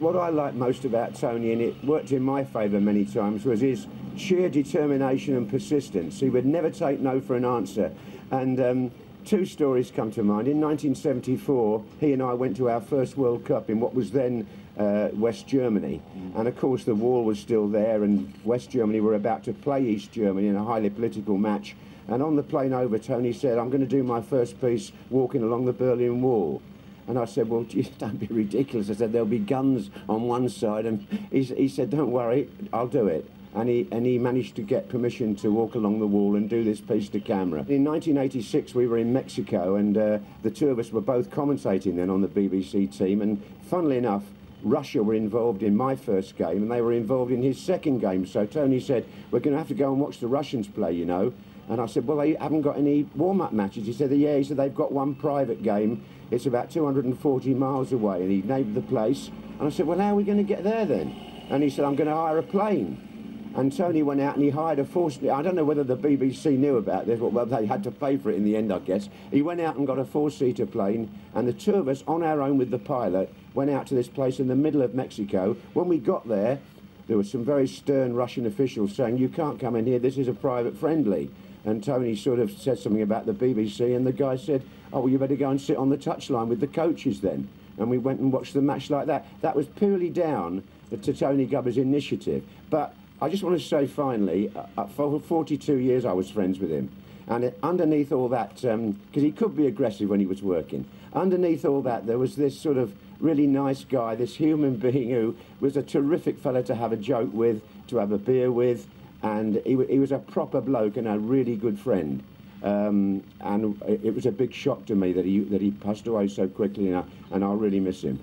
What I liked most about Tony, and it worked in my favour many times, was his sheer determination and persistence. He would never take no for an answer. And two stories come to mind. In 1974, he and I went to our first World Cup in what was then West Germany. And of course the wall was still there, and West Germany were about to play East Germany in a highly political match. And on the plane over, Tony said, "I'm going to do my first piece walking along the Berlin Wall." And I said, "Well, geez, don't be ridiculous." I said, "There'll be guns on one side." And he said, "Don't worry, I'll do it." And he managed to get permission to walk along the wall and do this piece to camera. In 1986, we were in Mexico, and the two of us were both commentating then on the BBC team. And funnily enough, Russia were involved in my first game, and they were involved in his second game. So Tony said, "We're going to have to go and watch the Russians play, you know." And I said, "Well, they haven't got any warm-up matches." He said, "Yeah." He said, "They've got one private game. It's about 240 miles away." And he named the place. And I said, "Well, how are we going to get there then?" And he said, "I'm going to hire a plane." And Tony went out and he hired a four-seater. I don't know whether the BBC knew about this. Well, they had to pay for it in the end, I guess. He went out and got a four-seater plane, and the two of us, on our own with the pilot, went out to this place in the middle of Mexico. When we got there, there were some very stern Russian officials saying, "You can't come in here, this is a private friendly." And Tony sort of said something about the BBC, and the guy said, "Oh, well, you better go and sit on the touchline with the coaches then." And we went and watched the match like that. That was purely down to Tony Gubba's initiative. But I just want to say finally, for 42 years I was friends with him. And underneath all that, because he could be aggressive when he was working, underneath all that there was this sort of really nice guy, this human being who was a terrific fellow to have a joke with, to have a beer with. And he was a proper bloke and a really good friend. And it was a big shock to me that he passed away so quickly, and I'll really miss him.